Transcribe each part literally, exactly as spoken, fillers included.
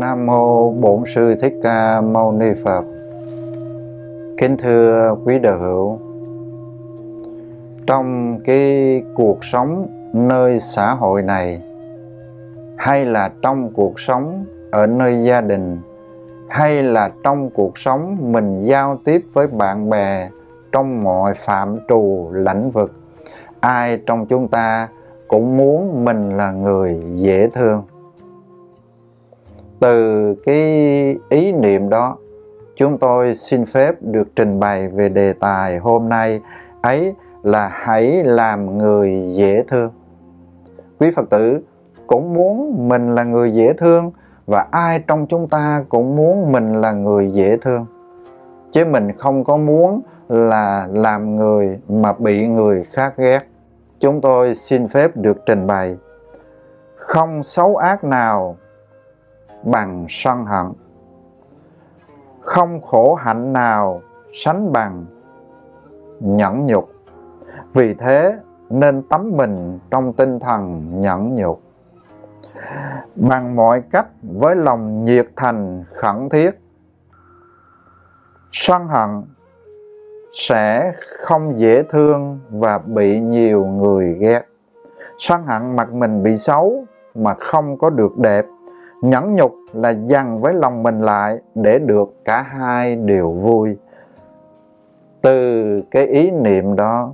Nam Mô Bổn Sư Thích Ca Mâu Ni Phật. Kính thưa quý đạo hữu, trong cái cuộc sống nơi xã hội này, hay là trong cuộc sống ở nơi gia đình, hay là trong cuộc sống mình giao tiếp với bạn bè, trong mọi phạm trù lĩnh vực, ai trong chúng ta cũng muốn mình là người dễ thương. Từ cái ý niệm đó, chúng tôi xin phép được trình bày về đề tài hôm nay ấy là hãy làm người dễ thương. Quý Phật tử cũng muốn mình là người dễ thương, và ai trong chúng ta cũng muốn mình là người dễ thương. Chứ mình không có muốn là làm người mà bị người khác ghét. Chúng tôi xin phép được trình bày: không xấu ác nào bằng sân hận, không khổ hạnh nào sánh bằng nhẫn nhục. Vì thế nên tắm mình trong tinh thần nhẫn nhục, bằng mọi cách với lòng nhiệt thành khẩn thiết. Sân hận sẽ không dễ thương và bị nhiều người ghét. Sân hận mặt mình bị xấu mà không có được đẹp. Nhẫn nhục là dằn với lòng mình lại để được cả hai đều vui. Từ cái ý niệm đó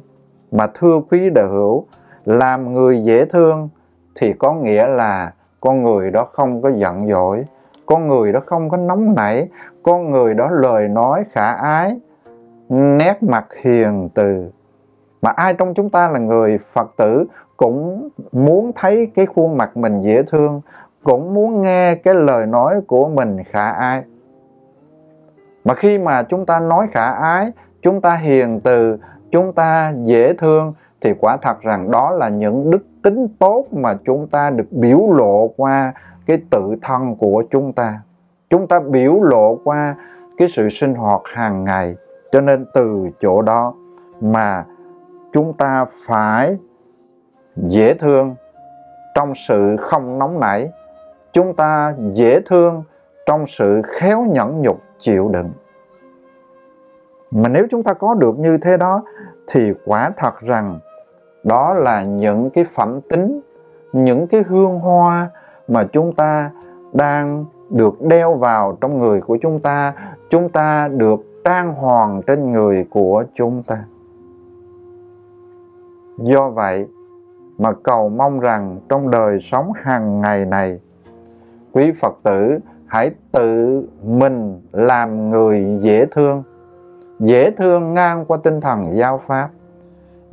mà thưa quý đạo hữu, làm người dễ thương thì có nghĩa là con người đó không có giận dỗi, con người đó không có nóng nảy, con người đó lời nói khả ái, nét mặt hiền từ. Mà ai trong chúng ta là người Phật tử cũng muốn thấy cái khuôn mặt mình dễ thương, cũng muốn nghe cái lời nói của mình khả ái. Mà khi mà chúng ta nói khả ái, chúng ta hiền từ, chúng ta dễ thương, thì quả thật rằng đó là những đức tính tốt mà chúng ta được biểu lộ qua cái tự thân của chúng ta. Chúng ta biểu lộ qua cái sự sinh hoạt hàng ngày. Cho nên từ chỗ đó mà chúng ta phải dễ thương trong sự không nóng nảy, chúng ta dễ thương trong sự khéo nhẫn nhục chịu đựng. Mà nếu chúng ta có được như thế đó thì quả thật rằng đó là những cái phẩm tính, những cái hương hoa mà chúng ta đang được đeo vào trong người của chúng ta, chúng ta được trang hoàng trên người của chúng ta. Do vậy mà cầu mong rằng trong đời sống hàng ngày này, quý Phật tử hãy tự mình làm người dễ thương. Dễ thương ngang qua tinh thần giáo pháp,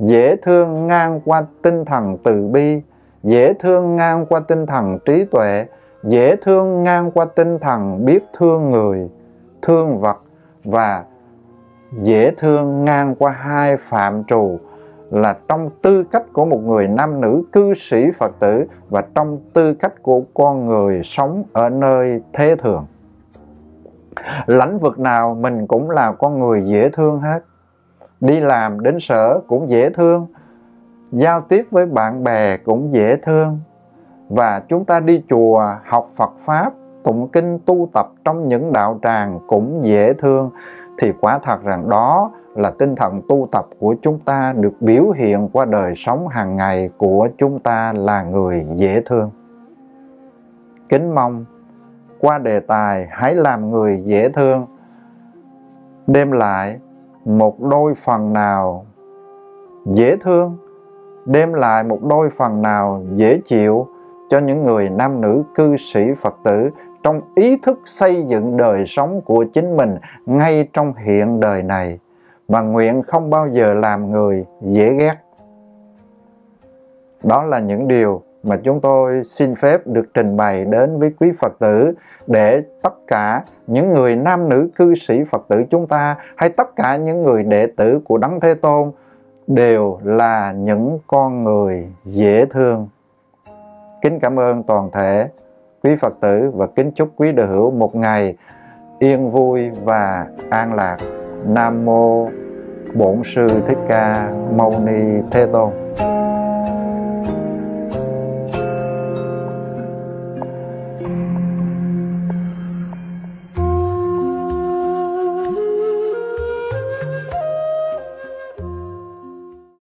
dễ thương ngang qua tinh thần từ bi, dễ thương ngang qua tinh thần trí tuệ, dễ thương ngang qua tinh thần biết thương người, thương vật, và dễ thương ngang qua hai phạm trù là trong tư cách của một người nam nữ cư sĩ Phật tử và trong tư cách của con người sống ở nơi thế thường. Lĩnh vực nào mình cũng là con người dễ thương hết. Đi làm đến sở cũng dễ thương, giao tiếp với bạn bè cũng dễ thương, và chúng ta đi chùa học Phật Pháp, tụng kinh tu tập trong những đạo tràng cũng dễ thương. Thì quả thật rằng đó là tinh thần tu tập của chúng ta được biểu hiện qua đời sống hàng ngày của chúng ta là người dễ thương. Kính mong qua đề tài hãy làm người dễ thương đem lại một đôi phần nào dễ thương, đem lại một đôi phần nào dễ chịu cho những người nam nữ cư sĩ Phật tử trong ý thức xây dựng đời sống của chính mình ngay trong hiện đời này, mà nguyện không bao giờ làm người dễ ghét. Đó là những điều mà chúng tôi xin phép được trình bày đến với quý Phật tử, để tất cả những người nam nữ cư sĩ Phật tử chúng ta, hay tất cả những người đệ tử của Đấng Thế Tôn đều là những con người dễ thương. Kính cảm ơn toàn thể quý Phật tử và kính chúc quý đạo hữu một ngày yên vui và an lạc. Nam Mô Bổn Sư Thích Ca Mâu Ni Thế Tôn.